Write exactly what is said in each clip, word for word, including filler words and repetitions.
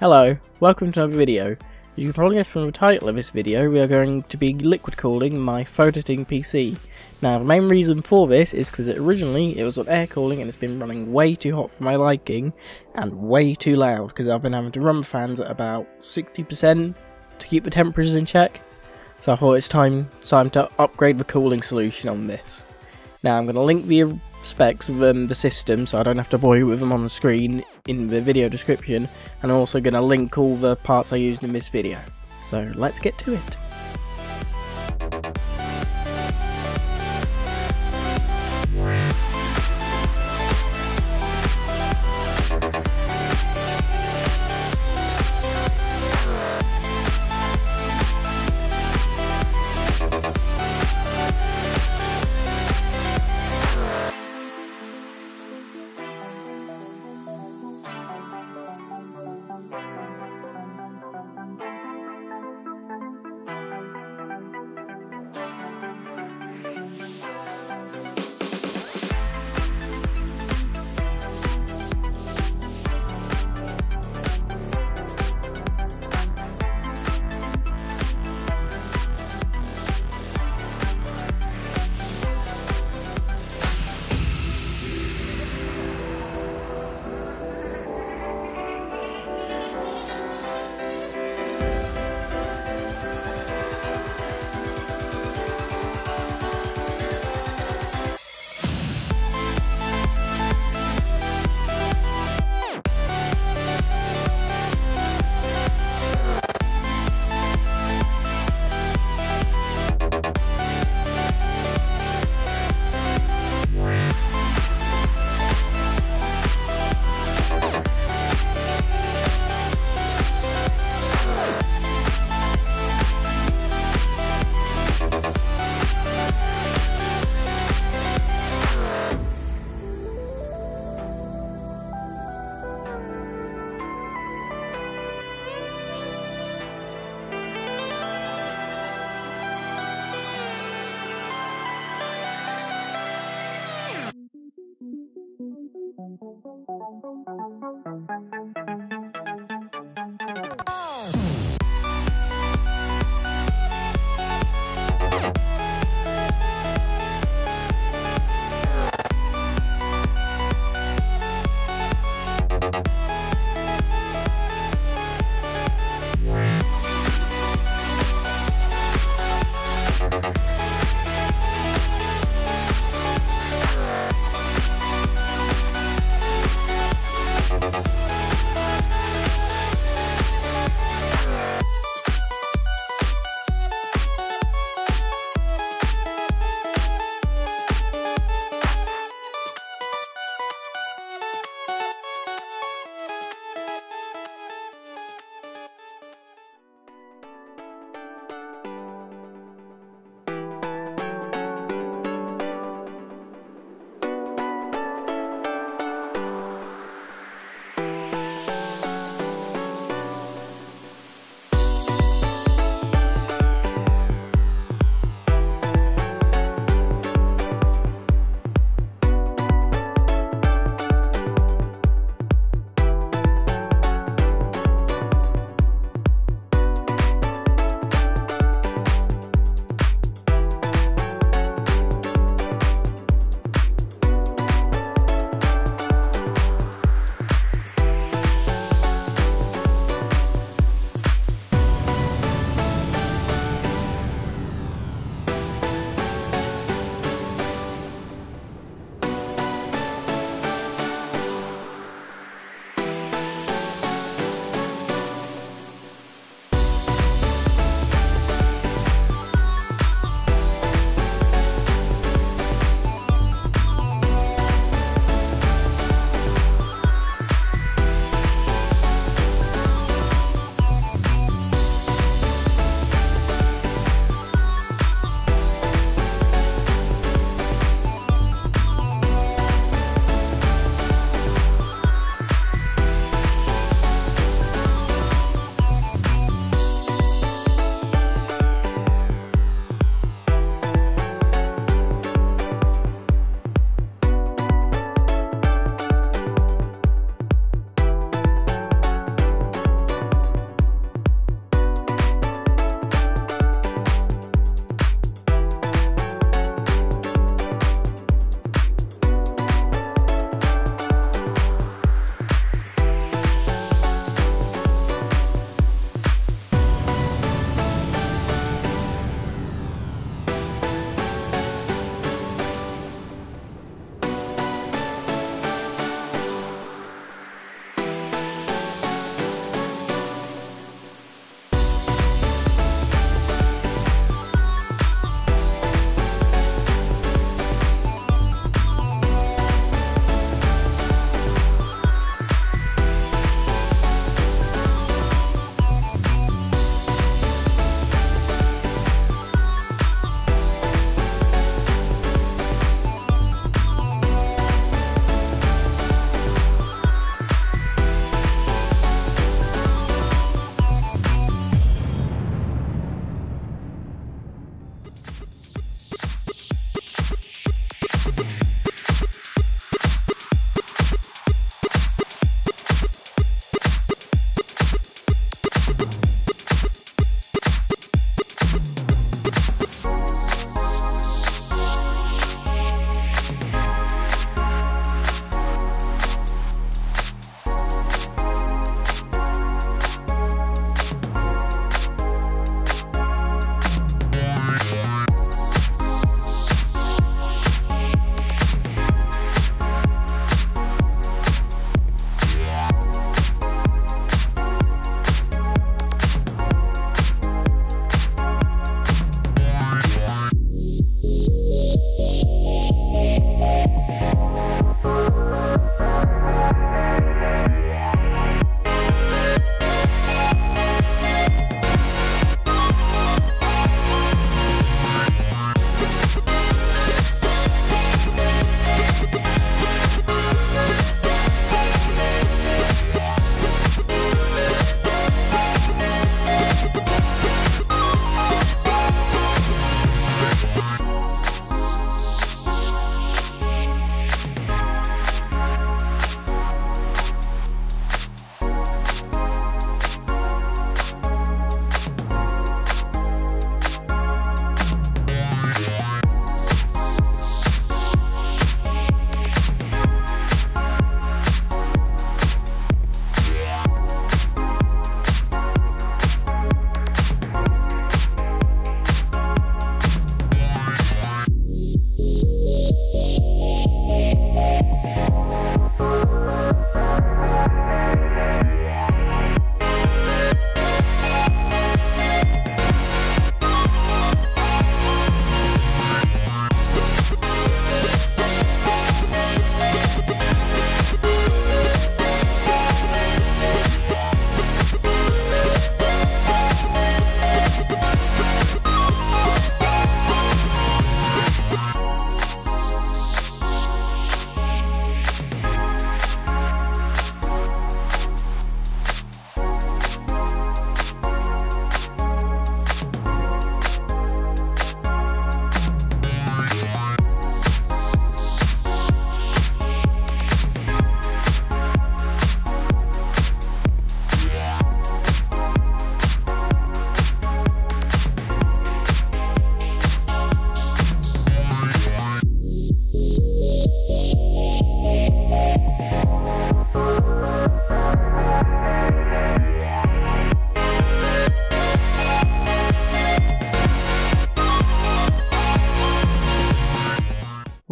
Hello, welcome to another video. You can probably guess from the title of this video, we are going to be liquid cooling my photo-editing P C. Now the main reason for this is because originally it was on air cooling and it's been running way too hot for my liking and way too loud because I've been having to run fans at about sixty percent to keep the temperatures in check. So I thought it's time, time to upgrade the cooling solution on this. Now I'm going to link the specs of um, the system so I don't have to bore you with them on the screen in the video description, and I'm also going to link all the parts I used in this video. So let's get to it.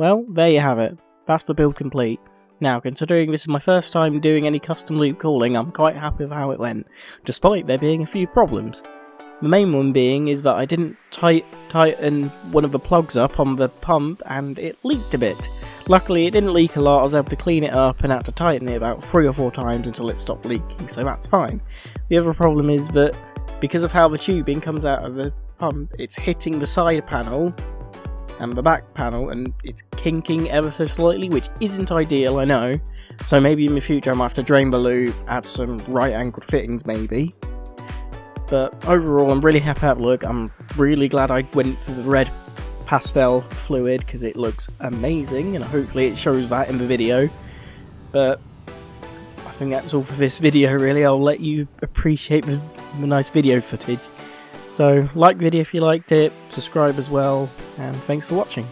Well, there you have it. That's the build complete. Now, considering this is my first time doing any custom loop calling, I'm quite happy with how it went, despite there being a few problems. The main one being is that I didn't tight tighten one of the plugs up on the pump and it leaked a bit. Luckily it didn't leak a lot, I was able to clean it up and had to tighten it about three or four times until it stopped leaking, so that's fine. The other problem is that because of how the tubing comes out of the pump, it's hitting the side panel and the back panel and it's kinking ever so slightly, which isn't ideal, I know, so maybe in the future I might have to drain the loop, add some right angled fittings maybe. But overall I'm really happy with that look. I'm really glad I went for the red pastel fluid because it looks amazing and hopefully it shows that in the video. But I think that's all for this video really. I'll let you appreciate the, the nice video footage. So like the video if you liked it, subscribe as well, and thanks for watching.